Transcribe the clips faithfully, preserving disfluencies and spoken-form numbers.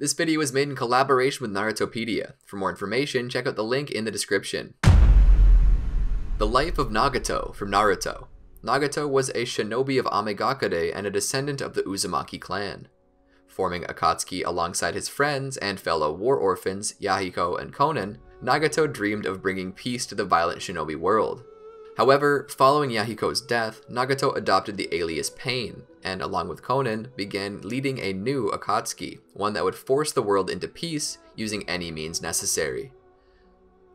This video was made in collaboration with Narutopedia. For more information, check out the link in the description. The Life of Nagato from Naruto. Nagato was a shinobi of Amegakure and a descendant of the Uzumaki clan. Forming Akatsuki alongside his friends and fellow war orphans Yahiko and Konan, Nagato dreamed of bringing peace to the violent shinobi world. However, following Yahiko's death, Nagato adopted the alias Pain, and along with Konan, began leading a new Akatsuki, one that would force the world into peace using any means necessary.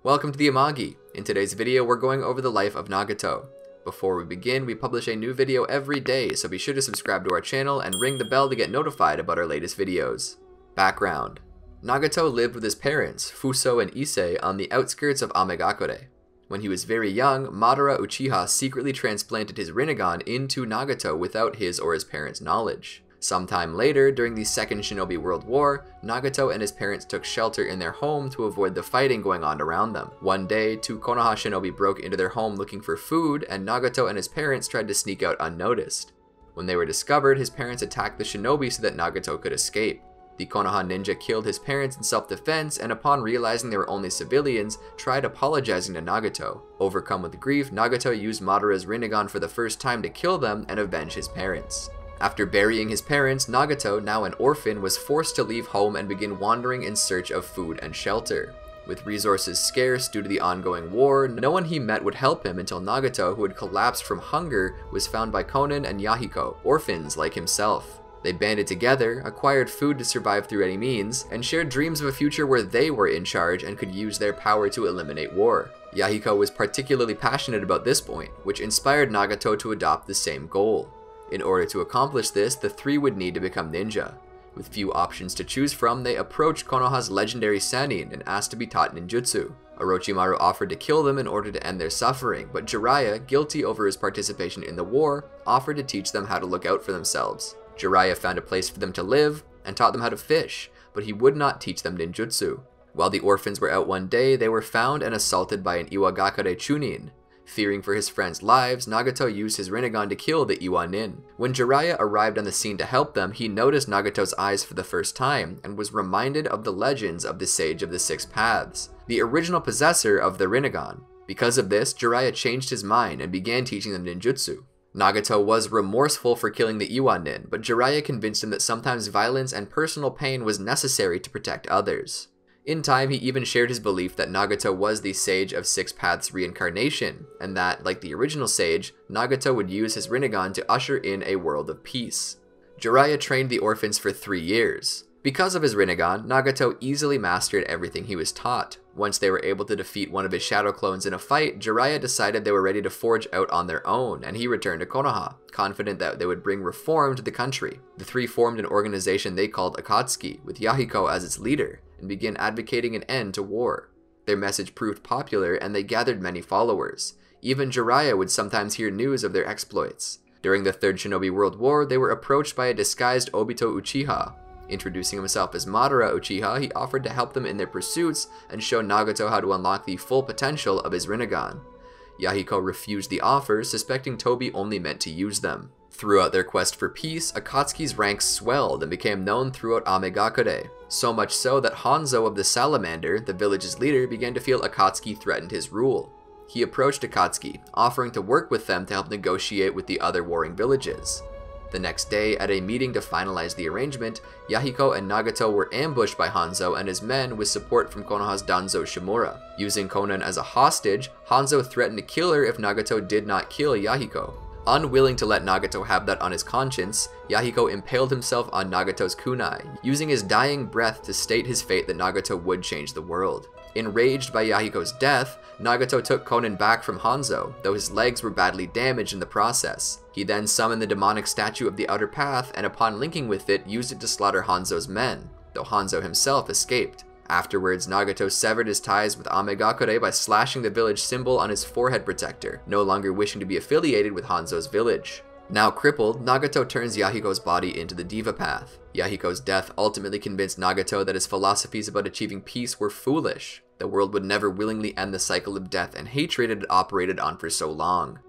Welcome to the Amagi! In today's video, we're going over the life of Nagato. Before we begin, we publish a new video every day, so be sure to subscribe to our channel and ring the bell to get notified about our latest videos. Background: Nagato lived with his parents, Fuso and Issei, on the outskirts of Amegakure. When he was very young, Madara Uchiha secretly transplanted his Rinnegan into Nagato without his or his parents' knowledge. Sometime later, during the Second Shinobi World War, Nagato and his parents took shelter in their home to avoid the fighting going on around them. One day, two Konoha shinobi broke into their home looking for food, and Nagato and his parents tried to sneak out unnoticed. When they were discovered, his parents attacked the shinobi so that Nagato could escape. The Konoha ninja killed his parents in self-defense, and upon realizing they were only civilians, tried apologizing to Nagato. Overcome with grief, Nagato used Madara's Rinnegan for the first time to kill them and avenge his parents. After burying his parents, Nagato, now an orphan, was forced to leave home and begin wandering in search of food and shelter. With resources scarce due to the ongoing war, no one he met would help him until Nagato, who had collapsed from hunger, was found by Konan and Yahiko, orphans like himself. They banded together, acquired food to survive through any means, and shared dreams of a future where they were in charge and could use their power to eliminate war. Yahiko was particularly passionate about this point, which inspired Nagato to adopt the same goal. In order to accomplish this, the three would need to become ninja. With few options to choose from, they approached Konoha's legendary Sannin and asked to be taught ninjutsu. Orochimaru offered to kill them in order to end their suffering, but Jiraiya, guilty over his participation in the war, offered to teach them how to look out for themselves. Jiraiya found a place for them to live and taught them how to fish, but he would not teach them ninjutsu. While the orphans were out one day, they were found and assaulted by an Iwagakure Chunin. Fearing for his friends' lives, Nagato used his Rinnegan to kill the Iwanin. When Jiraiya arrived on the scene to help them, he noticed Nagato's eyes for the first time and was reminded of the legends of the Sage of the Six Paths, the original possessor of the Rinnegan. Because of this, Jiraiya changed his mind and began teaching them ninjutsu. Nagato was remorseful for killing the Iwanin, but Jiraiya convinced him that sometimes violence and personal pain was necessary to protect others. In time, he even shared his belief that Nagato was the Sage of Six Paths reincarnation, and that, like the original Sage, Nagato would use his Rinnegan to usher in a world of peace. Jiraiya trained the orphans for three years. Because of his Rinnegan, Nagato easily mastered everything he was taught. Once they were able to defeat one of his shadow clones in a fight, Jiraiya decided they were ready to forge out on their own, and he returned to Konoha, confident that they would bring reform to the country. The three formed an organization they called Akatsuki, with Yahiko as its leader, and began advocating an end to war. Their message proved popular, and they gathered many followers. Even Jiraiya would sometimes hear news of their exploits. During the Third Shinobi World War, they were approached by a disguised Obito Uchiha. Introducing himself as Madara Uchiha, he offered to help them in their pursuits and show Nagato how to unlock the full potential of his Rinnegan. Yahiko refused the offer, suspecting Tobi only meant to use them. Throughout their quest for peace, Akatsuki's ranks swelled and became known throughout Amegakure, so much so that Hanzo of the Salamander, the village's leader, began to feel Akatsuki threatened his rule. He approached Akatsuki, offering to work with them to help negotiate with the other warring villages. The next day, at a meeting to finalize the arrangement, Yahiko and Nagato were ambushed by Hanzo and his men with support from Konoha's Danzo Shimura. Using Konan as a hostage, Hanzo threatened to kill her if Nagato did not kill Yahiko. Unwilling to let Nagato have that on his conscience, Yahiko impaled himself on Nagato's kunai, using his dying breath to state his fate that Nagato would change the world. Enraged by Yahiko's death, Nagato took Konan back from Hanzo, though his legs were badly damaged in the process. He then summoned the demonic statue of the Outer Path, and upon linking with it, used it to slaughter Hanzo's men, though Hanzo himself escaped. Afterwards, Nagato severed his ties with Amegakure by slashing the village symbol on his forehead protector, no longer wishing to be affiliated with Hanzo's village. Now crippled, Nagato turns Yahiko's body into the Deva Path. Yahiko's death ultimately convinced Nagato that his philosophies about achieving peace were foolish. The world would never willingly end the cycle of death and hatred it had operated on for so long.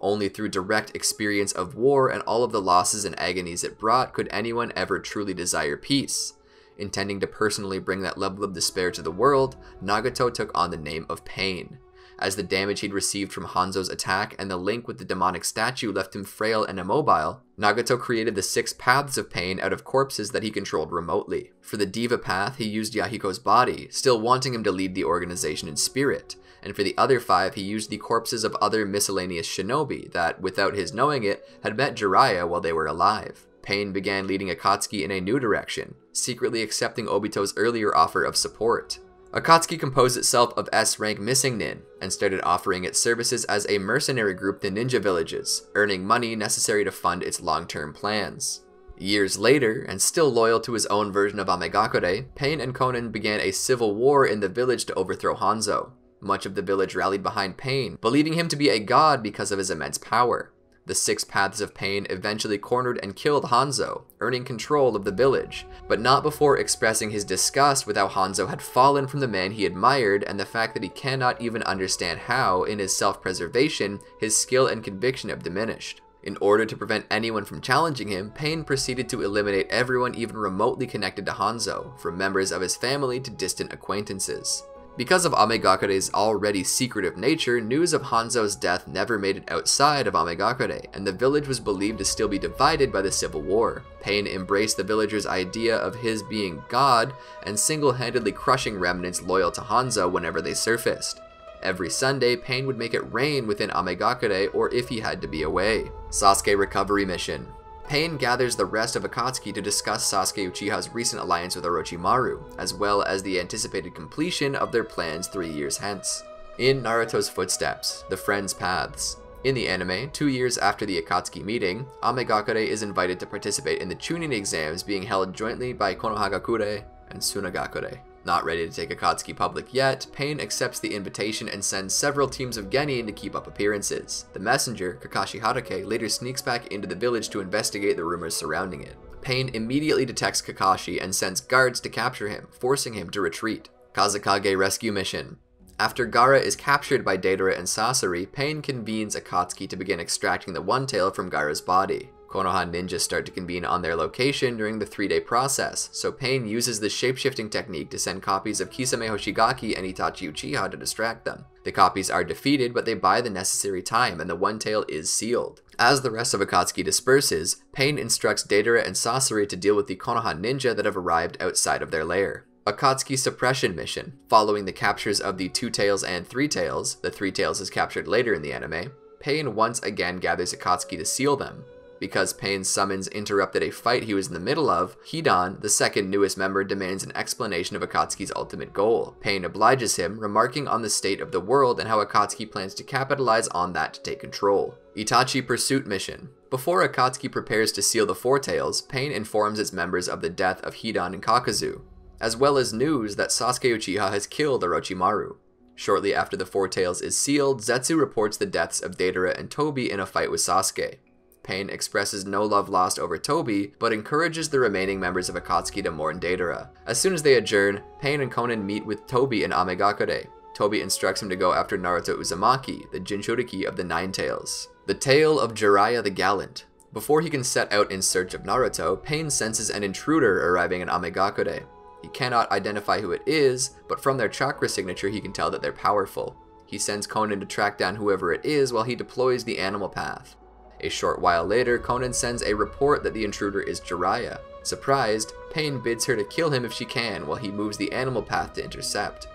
Only through direct experience of war and all of the losses and agonies it brought could anyone ever truly desire peace. Intending to personally bring that level of despair to the world, Nagato took on the name of Pain, as the damage he'd received from Hanzo's attack and the link with the demonic statue left him frail and immobile. Nagato created the six paths of pain out of corpses that he controlled remotely. For the Deva Path, he used Yahiko's body, still wanting him to lead the organization in spirit, and for the other five he used the corpses of other miscellaneous shinobi that, without his knowing it, had met Jiraiya while they were alive. Pain began leading Akatsuki in a new direction, secretly accepting Obito's earlier offer of support. Akatsuki composed itself of S rank missing nin, and started offering its services as a mercenary group to ninja villages, earning money necessary to fund its long-term plans. Years later, and still loyal to his own version of Amegakure, Pain and Konan began a civil war in the village to overthrow Hanzo. Much of the village rallied behind Pain, believing him to be a god because of his immense power. The six paths of pain eventually cornered and killed Hanzo, earning control of the village, but not before expressing his disgust with how Hanzo had fallen from the man he admired and the fact that he cannot even understand how, in his self-preservation, his skill and conviction have diminished. In order to prevent anyone from challenging him, Pain proceeded to eliminate everyone even remotely connected to Hanzo, from members of his family to distant acquaintances. Because of Amegakure's already secretive nature, news of Hanzo's death never made it outside of Amegakure, and the village was believed to still be divided by the civil war. Pain embraced the villagers' idea of his being God, and single-handedly crushing remnants loyal to Hanzo whenever they surfaced. Every Sunday, Pain would make it rain within Amegakure, or if he had to be away. Sasuke Recovery Mission. Pain gathers the rest of Akatsuki to discuss Sasuke Uchiha's recent alliance with Orochimaru, as well as the anticipated completion of their plans three years hence. In Naruto's footsteps, the Friends' Paths. In the anime, two years after the Akatsuki meeting, Amegakure is invited to participate in the Chunin exams being held jointly by Konohagakure and Tsunagakure. Not ready to take Akatsuki public yet, Pain accepts the invitation and sends several teams of genin to keep up appearances. The messenger, Kakashi Hatake, later sneaks back into the village to investigate the rumors surrounding it. Pain immediately detects Kakashi and sends guards to capture him, forcing him to retreat. Kazekage Rescue Mission. After Gaara is captured by Deidara and Sasori, Pain convenes Akatsuki to begin extracting the One-Tail from Gaara's body. Konoha ninjas start to convene on their location during the three-day process, so Pain uses the shape-shifting technique to send copies of Kisame Hoshigaki and Itachi Uchiha to distract them. The copies are defeated, but they buy the necessary time, and the One-Tail is sealed. As the rest of Akatsuki disperses, Pain instructs Deidara and Sasori to deal with the Konoha ninja that have arrived outside of their lair. Akatsuki Suppression Mission. Following the captures of the Two Tails and Three Tails, the Three Tails is captured later in the anime, Pain once again gathers Akatsuki to seal them. Because Pain's summons interrupted a fight he was in the middle of, Hidan, the second newest member, demands an explanation of Akatsuki's ultimate goal. Pain obliges him, remarking on the state of the world and how Akatsuki plans to capitalize on that to take control. Itachi Pursuit Mission. Before Akatsuki prepares to seal the Four Tails, Pain informs its members of the death of Hidan and Kakazu, as well as news that Sasuke Uchiha has killed Orochimaru. Shortly after the Four Tails is sealed, Zetsu reports the deaths of Deidara and Tobi in a fight with Sasuke. Pain expresses no love lost over Tobi, but encourages the remaining members of Akatsuki to mourn Deidara. As soon as they adjourn, Pain and Konan meet with Tobi and Amegakure. Tobi instructs him to go after Naruto Uzumaki, the Jinchuriki of the Nine Tails. The Tale of Jiraiya the Gallant. Before he can set out in search of Naruto, Pain senses an intruder arriving in Amegakure. He cannot identify who it is, but from their chakra signature he can tell that they're powerful. He sends Konan to track down whoever it is while he deploys the Animal Path. A short while later, Konan sends a report that the intruder is Jiraiya. Surprised, Pain bids her to kill him if she can, while he moves the Animal Path to intercept.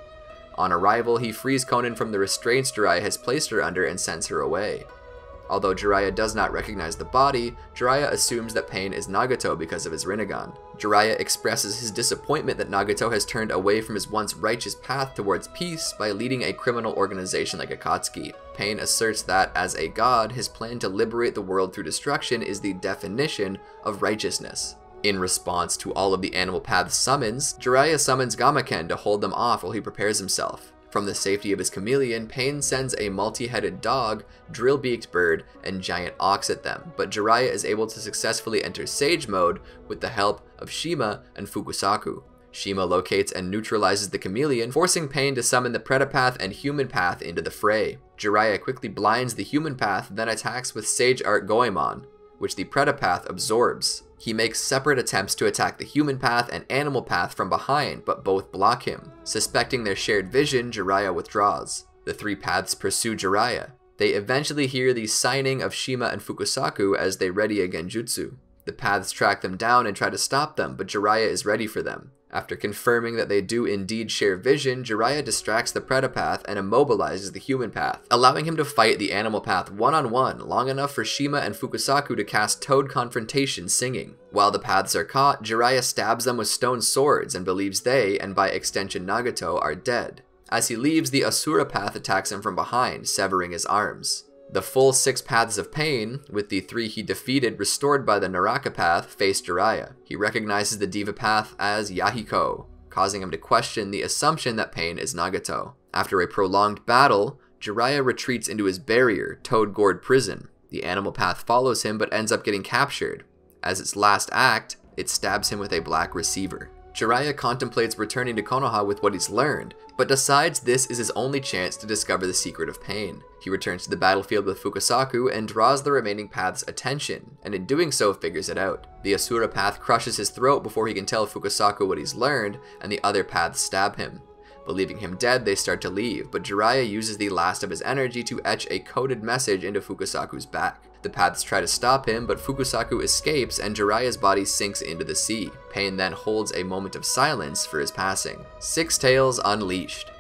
On arrival, he frees Konan from the restraints Jiraiya has placed her under and sends her away. Although Jiraiya does not recognize the body, Jiraiya assumes that Pain is Nagato because of his Rinnegan. Jiraiya expresses his disappointment that Nagato has turned away from his once righteous path towards peace by leading a criminal organization like Akatsuki. Pain asserts that, as a god, his plan to liberate the world through destruction is the definition of righteousness. In response to all of the Animal Path's summons, Jiraiya summons Gamaken to hold them off while he prepares himself. From the safety of his chameleon, Pain sends a multi-headed dog, drill-beaked bird, and giant ox at them, but Jiraiya is able to successfully enter Sage Mode with the help of Shima and Fukusaku. Shima locates and neutralizes the chameleon, forcing Pain to summon the Preta Path and Human Path into the fray. Jiraiya quickly blinds the Human Path, then attacks with Sage Art Goemon, which the Preta Path absorbs. He makes separate attempts to attack the Human Path and Animal Path from behind, but both block him. Suspecting their shared vision, Jiraiya withdraws. The three paths pursue Jiraiya. They eventually hear the signing of Shima and Fukusaku as they ready a genjutsu. The paths track them down and try to stop them, but Jiraiya is ready for them. After confirming that they do indeed share vision, Jiraiya distracts the Preta Path and immobilizes the Human Path, allowing him to fight the Animal Path one-on-one long enough for Shima and Fukusaku to cast Toad Confrontation singing. While the paths are caught, Jiraiya stabs them with stone swords and believes they, and by extension Nagato, are dead. As he leaves, the Asura Path attacks him from behind, severing his arms. The full six paths of pain, with the three he defeated restored by the Naraka Path, face Jiraiya. He recognizes the Deva Path as Yahiko, causing him to question the assumption that pain is Nagato. After a prolonged battle, Jiraiya retreats into his barrier, Toad Gourd Prison. The Animal Path follows him but ends up getting captured. As its last act, it stabs him with a Black Receiver. Jiraiya contemplates returning to Konoha with what he's learned, but decides this is his only chance to discover the secret of pain. He returns to the battlefield with Fukusaku and draws the remaining path's attention, and in doing so figures it out. The Asura Path crushes his throat before he can tell Fukusaku what he's learned, and the other paths stab him. Believing him dead, they start to leave, but Jiraiya uses the last of his energy to etch a coded message into Fukusaku's back. The paths try to stop him, but Fukusaku escapes and Jiraiya's body sinks into the sea. Pain then holds a moment of silence for his passing. Six Tails Unleashed.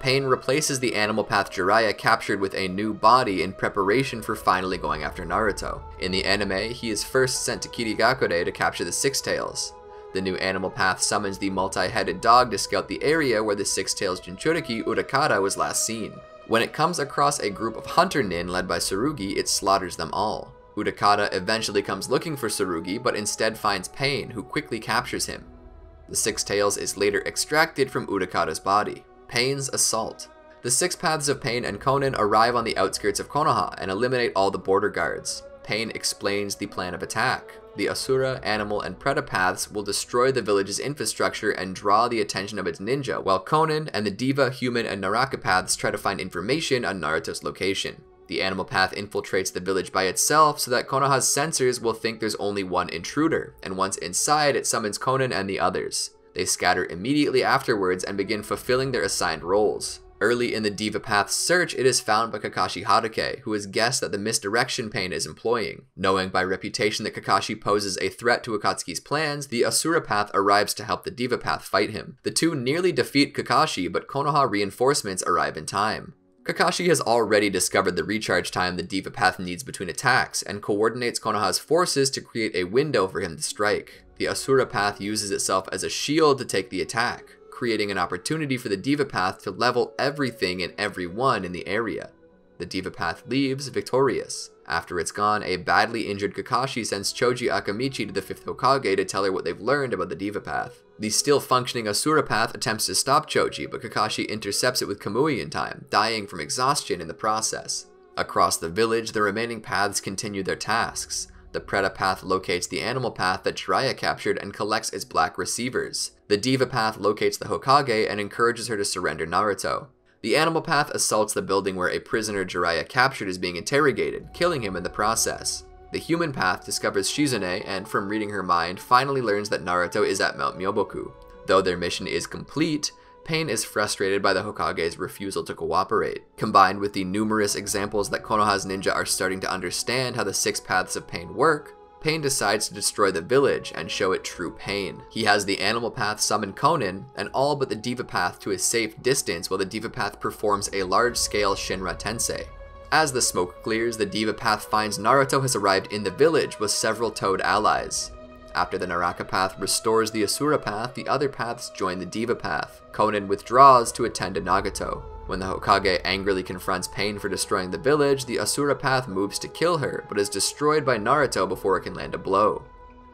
Pain replaces the Animal Path Jiraiya captured with a new body in preparation for finally going after Naruto. In the anime, he is first sent to Kirigakure to capture the Six Tails. The new Animal Path summons the multi-headed dog to scout the area where the Six Tails Jinchuriki Utakata was last seen. When it comes across a group of hunter nin led by Tsurugi, it slaughters them all. Utakata eventually comes looking for Tsurugi, but instead finds Pain, who quickly captures him. The Six Tails is later extracted from Utakata's body. Pain's Assault. The Six Paths of Pain and Konan arrive on the outskirts of Konoha and eliminate all the border guards. Pain explains the plan of attack. The Asura, Animal, and Preta Paths will destroy the village's infrastructure and draw the attention of its ninja, while Konan and the Deva, Human, and Naraka Paths try to find information on Naruto's location. The Animal Path infiltrates the village by itself so that Konoha's sensors will think there's only one intruder, and once inside it summons Konan and the others. They scatter immediately afterwards and begin fulfilling their assigned roles. Early in the Deva Path's search, it is found by Kakashi Hatake, who has guessed that the misdirection Pain is employing. Knowing by reputation that Kakashi poses a threat to Akatsuki's plans, the Asura Path arrives to help the Deva Path fight him. The two nearly defeat Kakashi, but Konoha reinforcements arrive in time. Kakashi has already discovered the recharge time the Deva Path needs between attacks, and coordinates Konoha's forces to create a window for him to strike. The Asura Path uses itself as a shield to take the attack, creating an opportunity for the Deva Path to level everything and everyone in the area. The Deva Path leaves victorious. After it's gone, a badly injured Kakashi sends Choji Akamichi to the fifth Hokage to tell her what they've learned about the Deva Path. The still functioning Asura Path attempts to stop Choji, but Kakashi intercepts it with Kamui in time, dying from exhaustion in the process. Across the village, the remaining paths continue their tasks. The Preta Path locates the Animal Path that Jiraiya captured and collects its Black Receivers. The Deva Path locates the Hokage and encourages her to surrender Naruto. The Animal Path assaults the building where a prisoner Jiraiya captured is being interrogated, killing him in the process. The Human Path discovers Shizune and, from reading her mind, finally learns that Naruto is at Mount Myoboku. Though their mission is complete, Pain is frustrated by the Hokage's refusal to cooperate. Combined with the numerous examples that Konoha's ninja are starting to understand how the six paths of pain work, Pain decides to destroy the village and show it true pain. He has the Animal Path summon Konan and all but the Deva Path to a safe distance while the Deva Path performs a large-scale Shinra Tensei. As the smoke clears, the Deva Path finds Naruto has arrived in the village with several Toad allies. After the Naraka Path restores the Asura Path, the other paths join the Deva Path. Konan withdraws to attend to Nagato. When the Hokage angrily confronts Pain for destroying the village, the Asura Path moves to kill her, but is destroyed by Naruto before it can land a blow.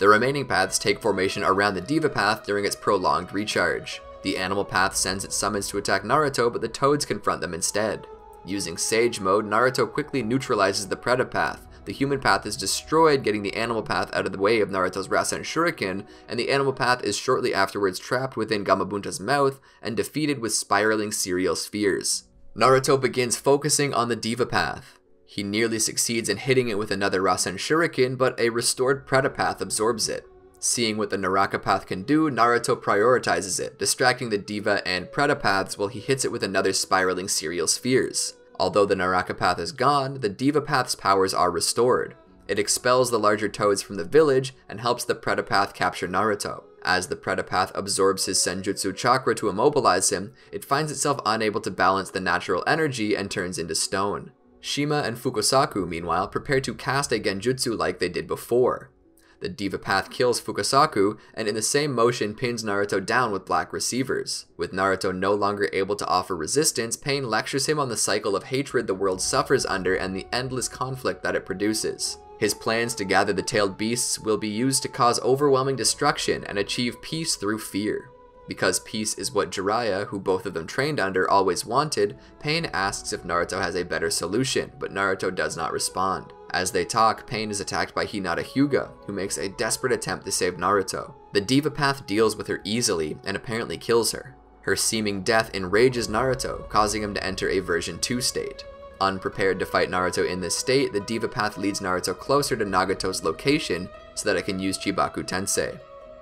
The remaining paths take formation around the Deva Path during its prolonged recharge. The Animal Path sends its summons to attack Naruto, but the Toads confront them instead. Using Sage Mode, Naruto quickly neutralizes the Preta Path. The Human Path is destroyed, getting the Animal Path out of the way of Naruto's Rasen Shuriken, and the Animal Path is shortly afterwards trapped within Gamabunta's mouth and defeated with spiraling serial spheres. Naruto begins focusing on the Deva Path. He nearly succeeds in hitting it with another Rasen Shuriken, but a restored Preta Path absorbs it. Seeing what the Naraka Path can do, Naruto prioritizes it, distracting the Deva and Preta Paths while he hits it with another spiraling serial spheres. Although the Naraka Path is gone, the Deva Path's powers are restored. It expels the larger toads from the village and helps the Preta Path capture Naruto. As the Preta Path absorbs his Senjutsu chakra to immobilize him, it finds itself unable to balance the natural energy and turns into stone. Shima and Fukusaku, meanwhile, prepare to cast a genjutsu like they did before. The Deva Path kills Fukusaku, and in the same motion pins Naruto down with Black Receivers. With Naruto no longer able to offer resistance, Pain lectures him on the cycle of hatred the world suffers under and the endless conflict that it produces. His plans to gather the tailed beasts will be used to cause overwhelming destruction and achieve peace through fear. Because peace is what Jiraiya, who both of them trained under, always wanted, Pain asks if Naruto has a better solution, but Naruto does not respond. As they talk, Pain is attacked by Hinata Hyuga, who makes a desperate attempt to save Naruto. The Deva Path deals with her easily and apparently kills her. Her seeming death enrages Naruto, causing him to enter a version two state. Unprepared to fight Naruto in this state, the Deva Path leads Naruto closer to Nagato's location so that it can use Chibaku Tensei.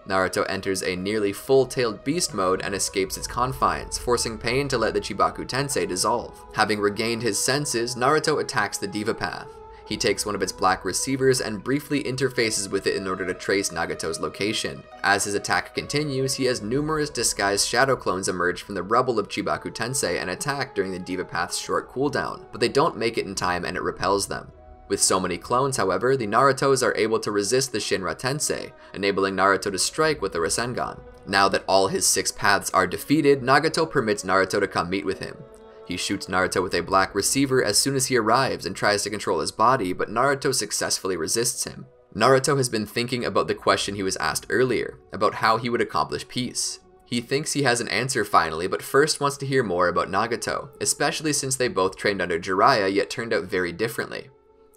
Naruto enters a nearly full-tailed beast mode and escapes its confines, forcing Pain to let the Chibaku Tensei dissolve. Having regained his senses, Naruto attacks the Deva Path. He takes one of its Black Receivers and briefly interfaces with it in order to trace Nagato's location. As his attack continues, he has numerous disguised shadow clones emerge from the rubble of Chibaku Tensei and attack during the Deva Path's short cooldown, but they don't make it in time and it repels them. With so many clones, however, the Narutos are able to resist the Shinra Tensei, enabling Naruto to strike with the Rasengan. Now that all his six paths are defeated, Nagato permits Naruto to come meet with him. He shoots Naruto with a Black Receiver as soon as he arrives and tries to control his body, but Naruto successfully resists him. Naruto has been thinking about the question he was asked earlier, about how he would accomplish peace. He thinks he has an answer finally, but first wants to hear more about Nagato, especially since they both trained under Jiraiya yet turned out very differently.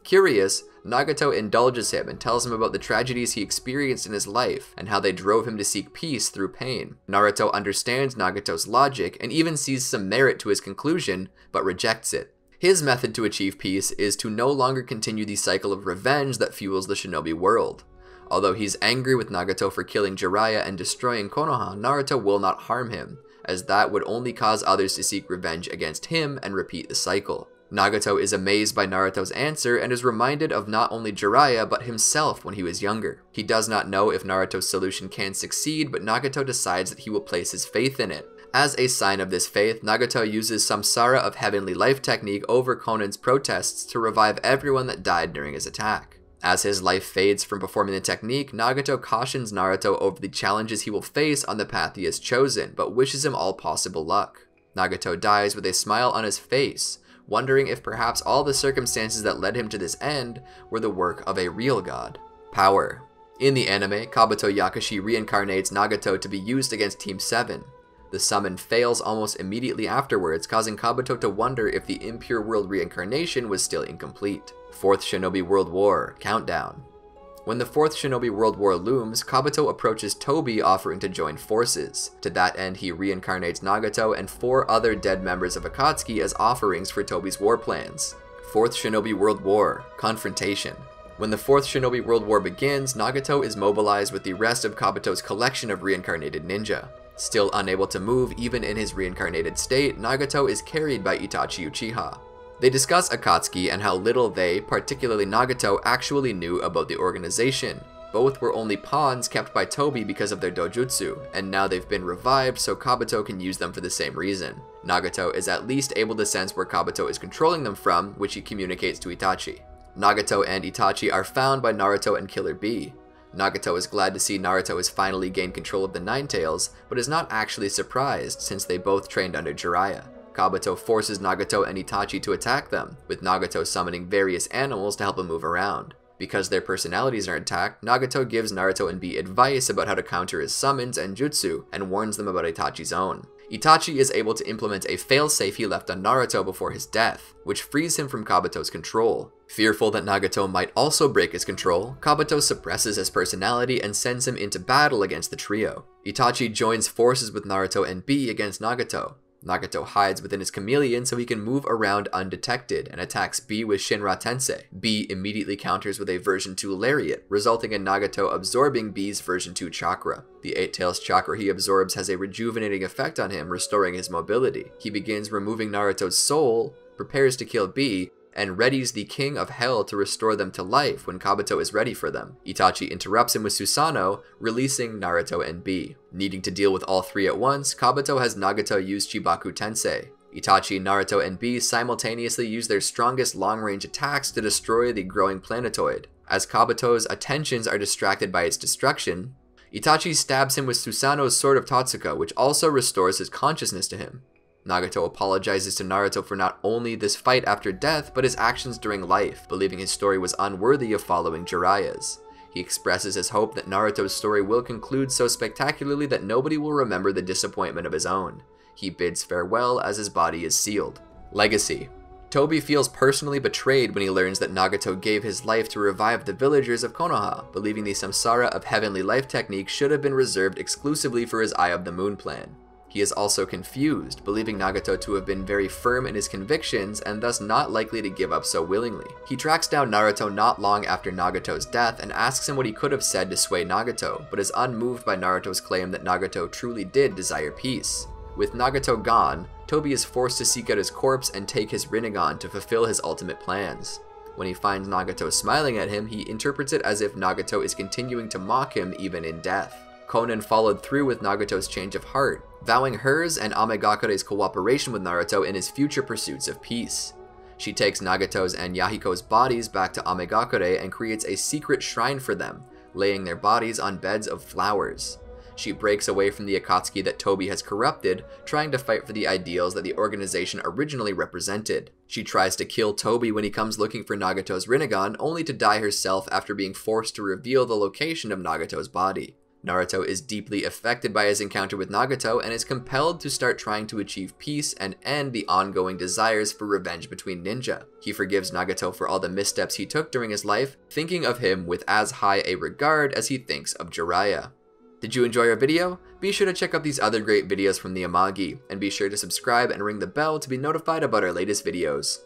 Curious, Nagato indulges him and tells him about the tragedies he experienced in his life and how they drove him to seek peace through pain. Naruto understands Nagato's logic and even sees some merit to his conclusion, but rejects it. His method to achieve peace is to no longer continue the cycle of revenge that fuels the shinobi world. Although he's angry with Nagato for killing Jiraiya and destroying Konoha, Naruto will not harm him, as that would only cause others to seek revenge against him and repeat the cycle. Nagato is amazed by Naruto's answer and is reminded of not only Jiraiya but himself when he was younger. He does not know if Naruto's solution can succeed, but Nagato decides that he will place his faith in it. As a sign of this faith, Nagato uses Samsara of Heavenly Life technique over Konan's protests to revive everyone that died during his attack. As his life fades from performing the technique, Nagato cautions Naruto over the challenges he will face on the path he has chosen, but wishes him all possible luck. Nagato dies with a smile on his face, wondering if perhaps all the circumstances that led him to this end were the work of a real god. Power. In the anime, Kabuto Yakushi reincarnates Nagato to be used against Team seven. The summon fails almost immediately afterwards, causing Kabuto to wonder if the impure world reincarnation was still incomplete. Fourth Shinobi World War. Countdown. When the fourth Shinobi World War looms, Kabuto approaches Tobi offering to join forces. To that end, he reincarnates Nagato and four other dead members of Akatsuki as offerings for Tobi's war plans. Fourth Shinobi World War. Confrontation. When the fourth Shinobi World War begins, Nagato is mobilized with the rest of Kabuto's collection of reincarnated ninja. Still unable to move even in his reincarnated state, Nagato is carried by Itachi Uchiha. They discuss Akatsuki and how little they, particularly Nagato, actually knew about the organization. Both were only pawns kept by Tobi because of their dojutsu, and now they've been revived so Kabuto can use them for the same reason. Nagato is at least able to sense where Kabuto is controlling them from, which he communicates to Itachi. Nagato and Itachi are found by Naruto and Killer Bee. Nagato is glad to see Naruto has finally gained control of the Ninetales, but is not actually surprised since they both trained under Jiraiya. Kabuto forces Nagato and Itachi to attack them, with Nagato summoning various animals to help him move around. Because their personalities are intact, Nagato gives Naruto and Bee advice about how to counter his summons and jutsu, and warns them about Itachi's own. Itachi is able to implement a failsafe he left on Naruto before his death, which frees him from Kabuto's control. Fearful that Nagato might also break his control, Kabuto suppresses his personality and sends him into battle against the trio. Itachi joins forces with Naruto and Bee against Nagato. Nagato hides within his chameleon so he can move around undetected and attacks B with Shinra Tensei. B immediately counters with a version two Lariat, resulting in Nagato absorbing B's version two chakra. The Eight Tails chakra he absorbs has a rejuvenating effect on him, restoring his mobility. He begins removing Naruto's soul, prepares to kill B, and readies the King of Hell to restore them to life when Kabuto is ready for them. Itachi interrupts him with Susanoo, releasing Naruto and B. Needing to deal with all three at once, Kabuto has Nagato use Chibaku Tensei. Itachi, Naruto, and B simultaneously use their strongest long-range attacks to destroy the growing planetoid. As Kabuto's attentions are distracted by its destruction, Itachi stabs him with Susanoo's Sword of Tatsuko, which also restores his consciousness to him. Nagato apologizes to Naruto for not only this fight after death, but his actions during life, believing his story was unworthy of following Jiraiya's. He expresses his hope that Naruto's story will conclude so spectacularly that nobody will remember the disappointment of his own. He bids farewell as his body is sealed. Legacy. Tobi feels personally betrayed when he learns that Nagato gave his life to revive the villagers of Konoha, believing the Samsara of Heavenly Life technique should have been reserved exclusively for his Eye of the Moon plan. He is also confused, believing Nagato to have been very firm in his convictions and thus not likely to give up so willingly. He tracks down Naruto not long after Nagato's death and asks him what he could have said to sway Nagato, but is unmoved by Naruto's claim that Nagato truly did desire peace. With Nagato gone, Tobi is forced to seek out his corpse and take his Rinnegan to fulfill his ultimate plans. When he finds Nagato smiling at him, he interprets it as if Nagato is continuing to mock him even in death. Konan followed through with Nagato's change of heart, vowing hers and Amegakure's cooperation with Naruto in his future pursuits of peace. She takes Nagato's and Yahiko's bodies back to Amegakure and creates a secret shrine for them, laying their bodies on beds of flowers. She breaks away from the Akatsuki that Tobi has corrupted, trying to fight for the ideals that the organization originally represented. She tries to kill Tobi when he comes looking for Nagato's Rinnegan, only to die herself after being forced to reveal the location of Nagato's body. Naruto is deeply affected by his encounter with Nagato and is compelled to start trying to achieve peace and end the ongoing desires for revenge between ninja. He forgives Nagato for all the missteps he took during his life, thinking of him with as high a regard as he thinks of Jiraiya. Did you enjoy our video? Be sure to check out these other great videos from the Amagi, and be sure to subscribe and ring the bell to be notified about our latest videos.